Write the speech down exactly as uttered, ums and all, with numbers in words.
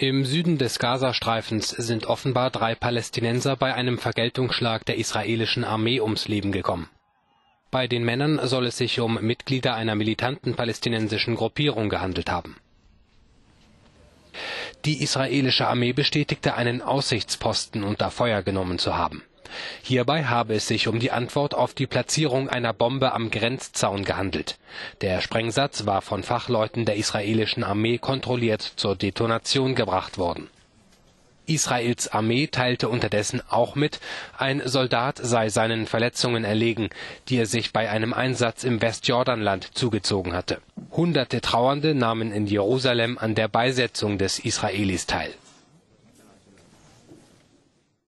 Im Süden des Gazastreifens sind offenbar drei Palästinenser bei einem Vergeltungsschlag der israelischen Armee ums Leben gekommen. Bei den Männern soll es sich um Mitglieder einer militanten palästinensischen Gruppierung gehandelt haben. Die israelische Armee bestätigte, einen Aussichtsposten unter Feuer genommen zu haben. Hierbei habe es sich um die Antwort auf die Platzierung einer Bombe am Grenzzaun gehandelt. Der Sprengsatz war von Fachleuten der israelischen Armee kontrolliert zur Detonation gebracht worden. Israels Armee teilte unterdessen auch mit, ein Soldat sei seinen Verletzungen erlegen, die er sich bei einem Einsatz im Westjordanland zugezogen hatte. Hunderte Trauernde nahmen in Jerusalem an der Beisetzung des Israelis teil.